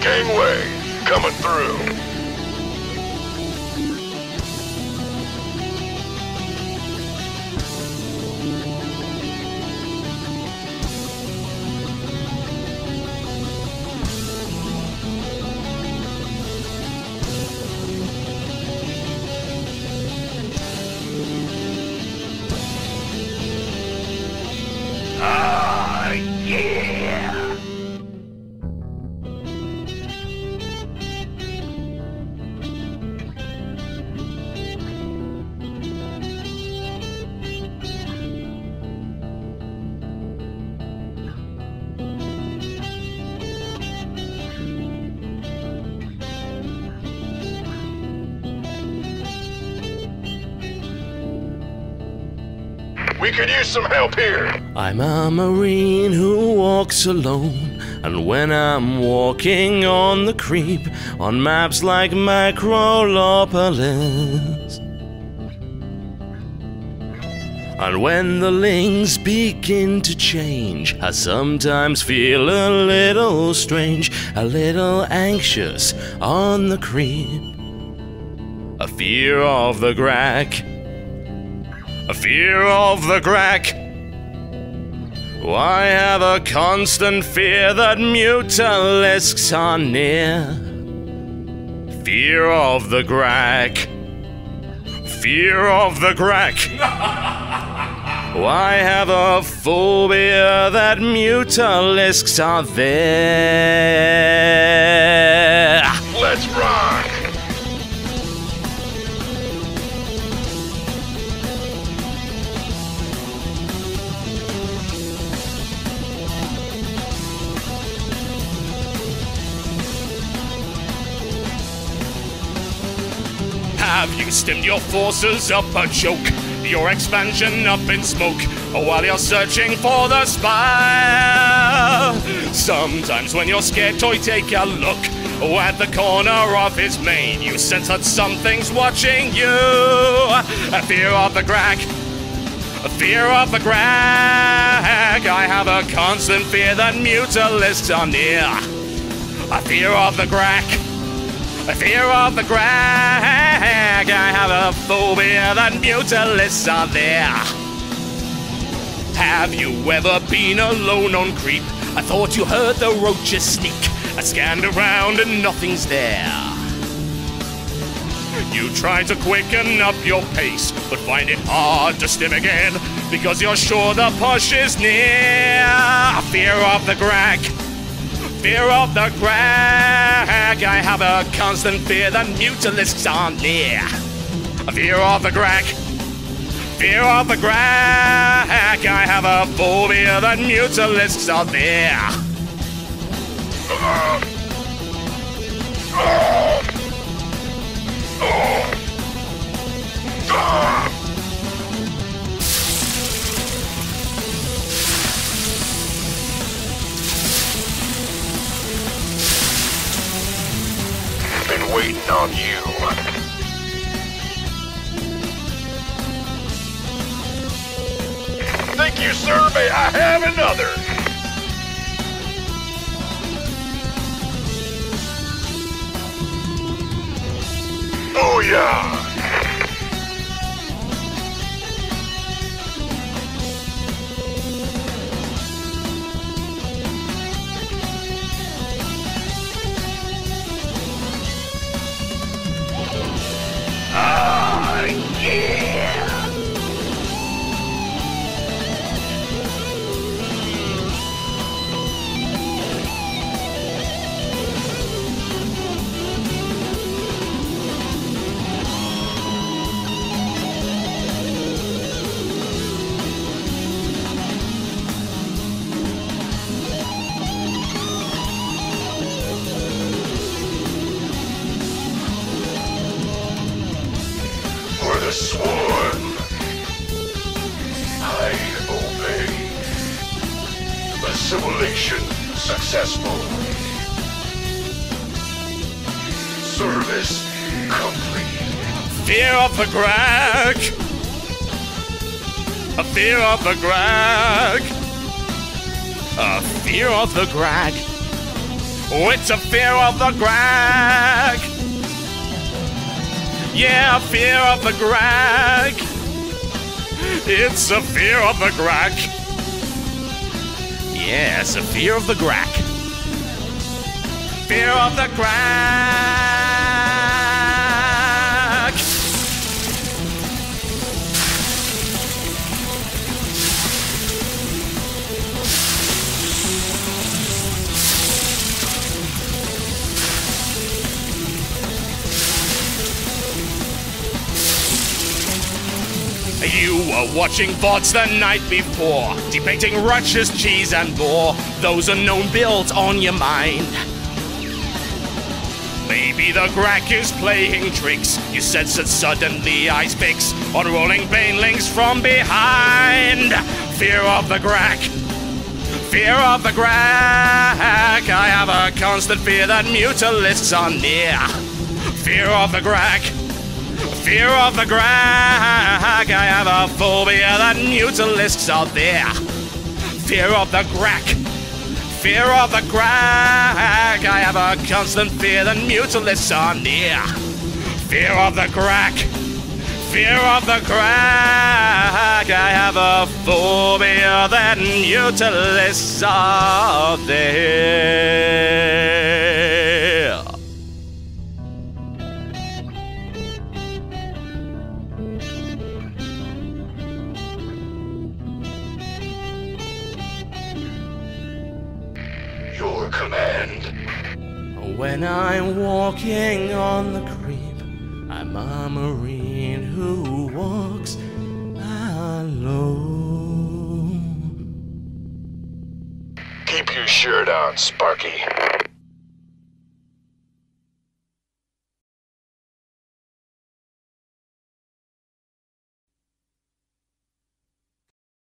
Gangway, coming through. We could use some help here. I'm a marine who walks alone, and when I'm walking on the creep, on maps like Microlopolis. And when the lings begin to change, I sometimes feel a little strange, a little anxious on the creep. A fear of the Grack. A fear of the Grack. I have a constant fear that Mutalisks are near. Fear of the Grack. Fear of the Grack. I have a phobia that Mutalisks are there. Let's rock! Have you stemmed your forces up a choke, your expansion up in smoke, while you're searching for the spire? Sometimes when you're scared, toy, take a look at the corner of his mane. You sense that something's watching you. A fear of the Grack. A fear of the Grack. I have a constant fear that Mutalisks are near. A fear of the Grack. A fear of the Grack. I have a phobia that Mutalists are there. Have you ever been alone on creep? I thought you heard the roaches sneak. I scanned around and nothing's there. You try to quicken up your pace, but find it hard to stim again, because you're sure the push is near. Fear of the Grack. Fear of the Grack. I have a constant fear that Mutalisks are near. A fear of the Grack. Fear of the Grack. I have a phobia that Mutalisks are there. Waiting on you. Thank you, sir. May I have another? Oh yeah. Sworn, I obey. Assimilation successful. Service complete. Fear of the Grack. A fear of the Grack. A fear of the Grack. It's a fear of the Grack. Yeah, fear of the Grack. It's a fear of the Grack. Yes, a fear of the Grack. Fear of the Grack. You were watching VoDs the night before, depicting roaches, cheese and boar. Those unknown builds on your mind. Maybe the Grack is playing tricks. You sense that suddenly ice picks on rolling banelings from behind. Fear of the Grack. Fear of the Grack. I have a constant fear that Mutalisks are near. Fear of the Grack. Fear of the Grack. I have a phobia that Mutalisks are there. Fear of the Grack. Fear of the Grack. I have a constant fear that Mutalisks are near. Fear of the Grack. Fear of the Grack. I have a phobia that Mutalisks are there. Your command. When I'm walking on the creep, I'm a marine who walks alone. Keep your shirt on, Sparky.